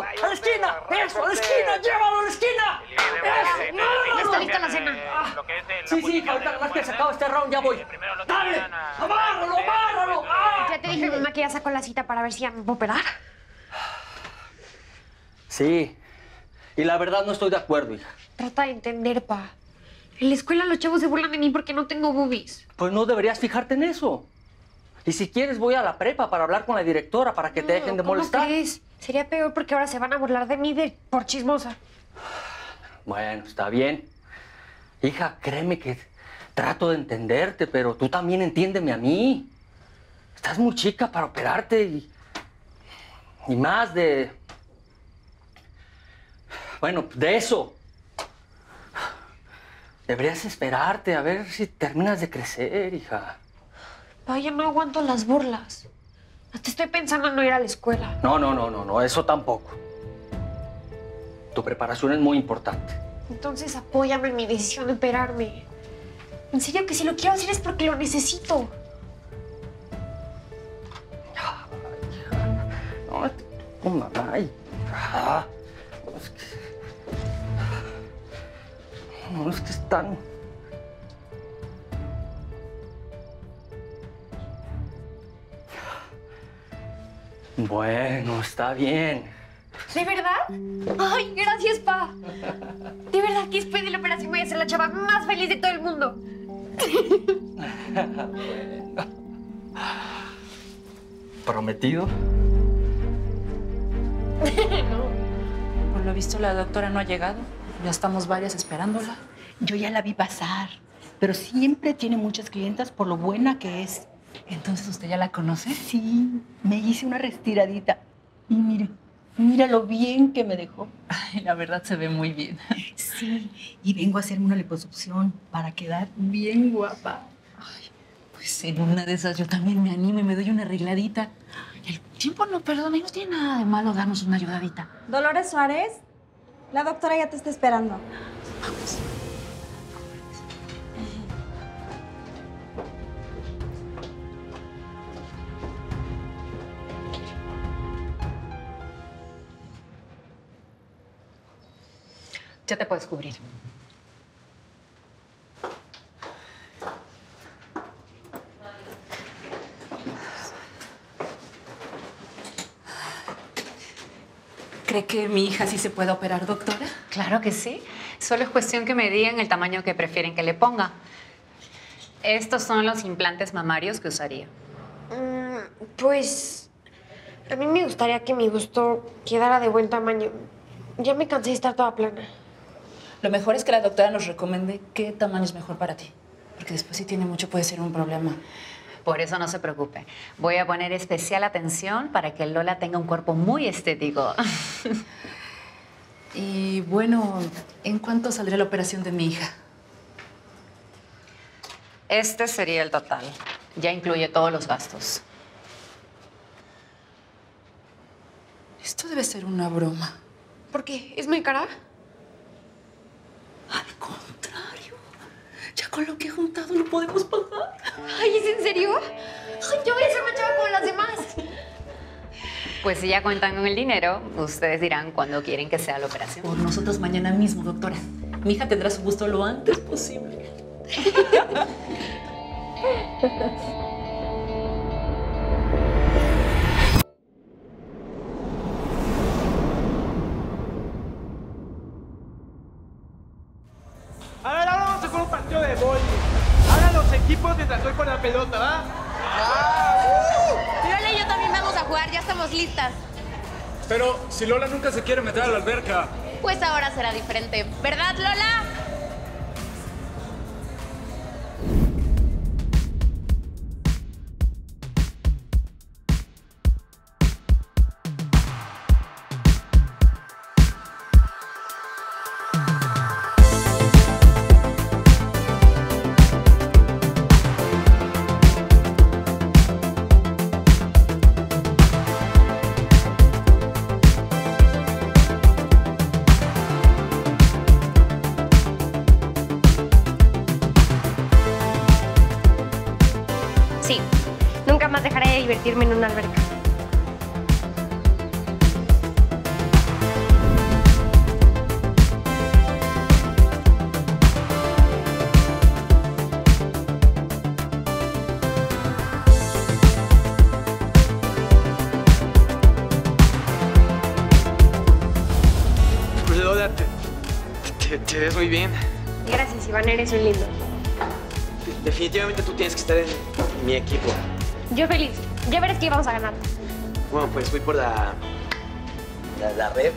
llévalo. A la esquina, eso, a la esquina, llévalo a la esquina. Eso, no, está lista la cena. Sí, ahorita nomás que se acaba este round, ya voy. Dale, amárralo, amárralo. Ya te dije, mamá, que ya sacó la cita para ver si ya me puedo operar. Sí, y la verdad no estoy de acuerdo, hija. Trata de entender, pa. En la escuela los chavos se burlan de mí porque no tengo boobies. Pues no deberías fijarte en eso. Y si quieres voy a la prepa para hablar con la directora para que te dejen de molestar. ¿Cómo crees? Sería peor porque ahora se van a burlar de mí por chismosa. Bueno, está bien. Hija, créeme que trato de entenderte, pero tú también entiéndeme a mí. Estás muy chica para operarte y más de... Bueno, de eso. Deberías esperarte a ver si terminas de crecer, hija. Vaya, no aguanto las burlas. Hasta estoy pensando en no ir a la escuela. No, eso tampoco. Tu preparación es muy importante. Entonces apóyame en mi decisión de operarme. En serio, que si lo quiero hacer es porque lo necesito. No, tu mamá. No es que están... Bueno, está bien. ¿De verdad? Ay, gracias, pa. De verdad que después de la operación voy a ser la chava más feliz de todo el mundo. ¿Prometido? No. Por lo visto, la doctora no ha llegado. Ya estamos varias esperándola. Yo ya la vi pasar, pero siempre tiene muchas clientas por lo buena que es. ¿Entonces usted ya la conoce? Sí, me hice una retiradita. Y mira lo bien que me dejó. Ay, la verdad se ve muy bien. Sí, y vengo a hacerme una liposucción para quedar bien guapa. Ay, pues en una de esas yo también me animo y me doy una arregladita. El tiempo no perdona y no tiene nada de malo darnos una ayudadita. Dolores Suárez. La doctora ya te está esperando. Vamos. Ya te puedes cubrir. ¿Cree que mi hija sí se puede operar, doctora? Claro que sí. Solo es cuestión que me digan el tamaño que prefieren que le ponga. Estos son los implantes mamarios que usaría. Pues a mí me gustaría que mi busto quedara de buen tamaño. Ya me cansé de estar toda plana. Lo mejor es que la doctora nos recomiende qué tamaño es mejor para ti. Porque después si tiene mucho puede ser un problema. Por eso no se preocupe. Voy a poner especial atención para que Lola tenga un cuerpo muy estético. Y bueno, ¿en cuánto saldrá la operación de mi hija? Este sería el total. Ya incluye todos los gastos. Esto debe ser una broma. ¿Por qué? ¿Es muy cara? Al contrario. Ya con lo que he juntado no podemos pagar. Ay, ¿es en serio? Ay, yo voy a ser más chava como las demás. Pues si ya cuentan con el dinero, ustedes dirán cuándo quieren que sea la operación. Por nosotros mañana mismo, doctora. Mi hija tendrá su gusto lo antes posible. Pelota, ¿va? Lola y yo también vamos a jugar, ya estamos listas. Pero si Lola nunca se quiere meter a la alberca. Pues ahora será diferente, ¿verdad, Lola? Nunca más dejaré de divertirme en una alberca. te ves muy bien. Gracias, Iván, eres un lindo. Definitivamente tú tienes que estar en mi equipo. Yo feliz. Ya verás que íbamos a ganar. Bueno, pues voy por la red.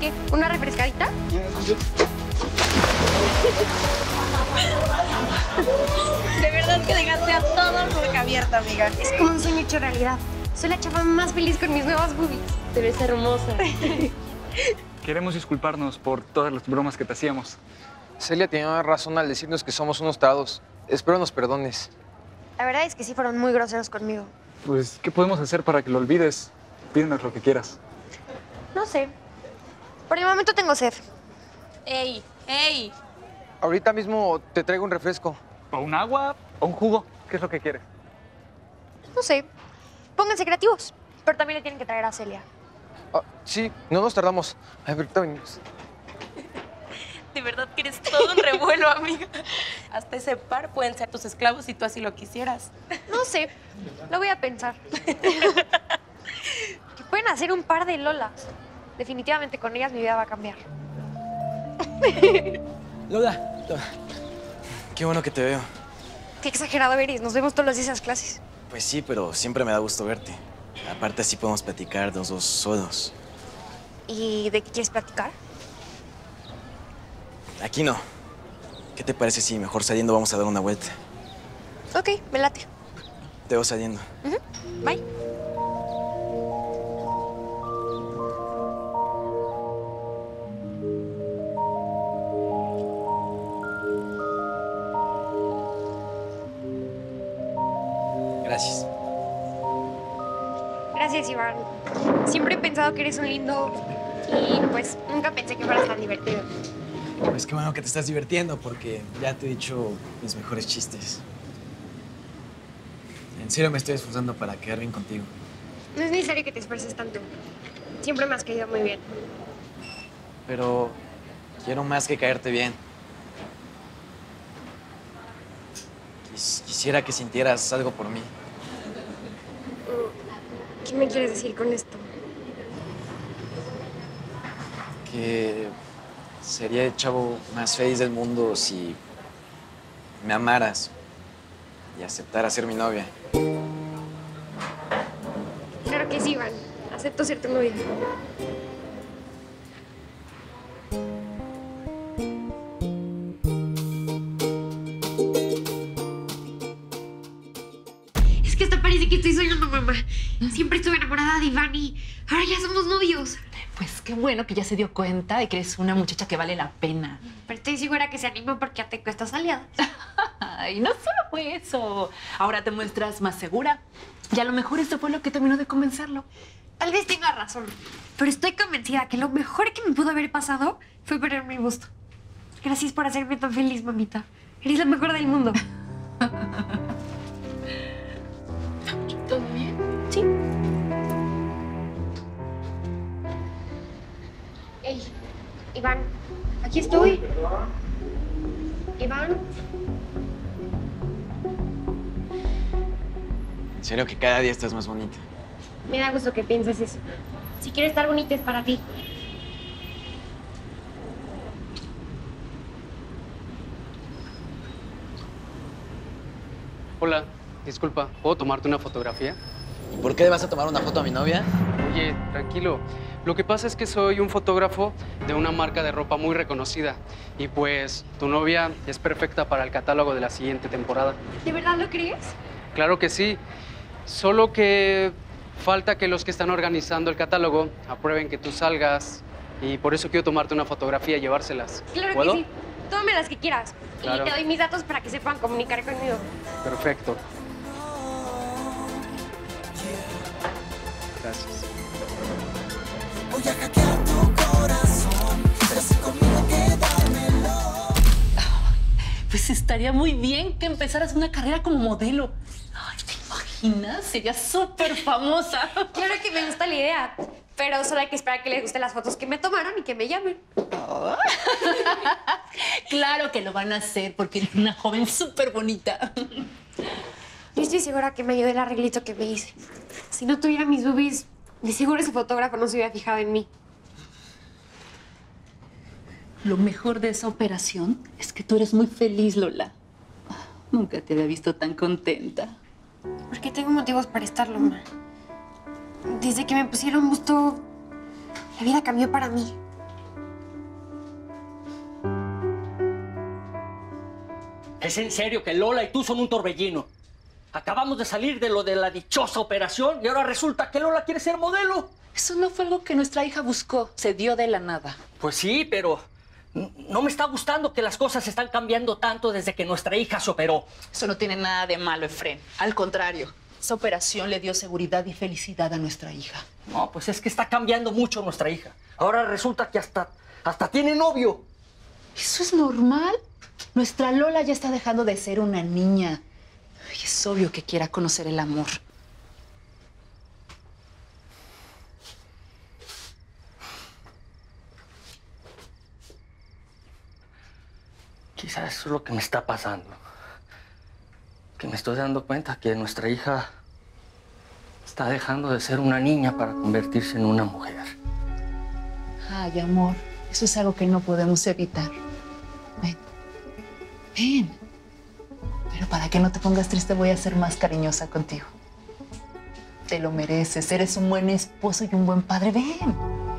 ¿Qué? ¿Una refrescadita? De verdad que dejaste a toda la boca abierta, amiga. Es como un sueño hecho realidad. Soy la chava más feliz con mis nuevas boobies. Te ves hermosa. Queremos disculparnos por todas las bromas que te hacíamos. Celia tenía razón al decirnos que somos unos tarados. Espero nos perdones. La verdad es que sí fueron muy groseros conmigo. Pues, ¿qué podemos hacer para que lo olvides? Pídenos lo que quieras. No sé. Por el momento tengo sed. ¡Ey! ¡Ey! Ahorita mismo te traigo un refresco. O un agua, o un jugo. ¿Qué es lo que quieres? No sé. Pónganse creativos. Pero también le tienen que traer a Celia. Ah, sí, no nos tardamos. Ahorita venimos. De verdad que eres todo un revuelo, amiga. Hasta ese par pueden ser tus esclavos si tú así lo quisieras. No sé, lo voy a pensar. Que pueden hacer un par de Lolas. Definitivamente con ellas mi vida va a cambiar. Lola, qué bueno que te veo. Qué exagerado eres, nos vemos todos los días en las clases. Pues sí, pero siempre me da gusto verte. Aparte así podemos platicar los dos solos. ¿Y de qué quieres platicar? Aquí no. ¿Qué te parece si mejor saliendo vamos a dar una vuelta? Ok, me late. Te voy saliendo. Bye. Gracias. Gracias, Iván. Siempre he pensado que eres un lindo y pues nunca pensé que fueras tan divertido. Pues qué bueno que te estás divirtiendo, porque ya te he dicho mis mejores chistes. En serio me estoy esforzando para quedar bien contigo. No es necesario que te esfuerces tanto. Siempre me has caído muy bien. Pero quiero más que caerte bien. Quisiera que sintieras algo por mí. ¿Qué me quieres decir con esto? Que... sería el chavo más feliz del mundo si me amaras y aceptaras ser mi novia. Claro que sí, Iván. Acepto ser tu novia. Es que hasta parece que estoy soñando, mamá. Siempre estuve enamorada de Iván y ahora ya somos novios. Pues qué bueno que ya se dio cuenta de que eres una muchacha que vale la pena. Pero estoy segura que se anima porque ya tengo estas aliadas. Y no solo fue eso. Ahora te muestras más segura. Y a lo mejor esto fue lo que terminó de convencerlo. Tal vez tenga razón. Pero estoy convencida que lo mejor que me pudo haber pasado fue perder mi gusto. Gracias por hacerme tan feliz, mamita. Eres la mejor del mundo. ¿Todo bien? Sí. Hey, Iván, aquí estoy. Iván. En serio que cada día estás más bonita. Me da gusto que pienses eso. Si quiero estar bonita es para ti. Hola, disculpa, ¿puedo tomarte una fotografía? ¿Por qué le vas a tomar una foto a mi novia? Oye, tranquilo. Lo que pasa es que soy un fotógrafo de una marca de ropa muy reconocida. Y pues, tu novia es perfecta para el catálogo de la siguiente temporada. ¿De verdad lo crees? Claro que sí. Solo que falta que los que están organizando el catálogo aprueben que tú salgas. Y por eso quiero tomarte una fotografía y llevárselas. Claro que sí. Tómame las que quieras. Claro. Y te doy mis datos para que se puedan comunicar conmigo. Perfecto. Gracias. Voy a hackear tu corazón, pero si conmigo quedármelo. Pues estaría muy bien que empezaras una carrera como modelo. Ay, ¿te imaginas? Sería súper famosa. Claro que me gusta la idea, pero solo hay que esperar que les gusten las fotos que me tomaron y que me llamen. Oh. Claro que lo van a hacer porque eres una joven súper bonita. Yo estoy segura que me ayudó el arreglito que me hice. Si no tuviera mis boobies, De seguro ese fotógrafo no se había fijado en mí. Lo mejor de esa operación es que tú eres muy feliz, Lola. Nunca te había visto tan contenta. Porque tengo motivos para estarlo, ma. Desde que me pusieron busto, la vida cambió para mí. Es en serio que Lola y tú son un torbellino. Acabamos de salir de lo de la dichosa operación y ahora resulta que Lola quiere ser modelo. Eso no fue algo que nuestra hija buscó. Se dio de la nada. Pues sí, pero no me está gustando que las cosas están cambiando tanto desde que nuestra hija se operó. Eso no tiene nada de malo, Efrén. Al contrario, esa operación le dio seguridad y felicidad a nuestra hija. No, pues es que está cambiando mucho nuestra hija. Ahora resulta que hasta tiene novio. ¿Eso es normal? Nuestra Lola ya está dejando de ser una niña. Ay, es obvio que quiera conocer el amor. Quizás eso es lo que me está pasando. Que me estoy dando cuenta que nuestra hija está dejando de ser una niña para convertirse en una mujer. Ay, amor, eso es algo que no podemos evitar. Ven. Ven. Pero para que no te pongas triste, voy a ser más cariñosa contigo. Te lo mereces. Eres un buen esposo y un buen padre. Ven.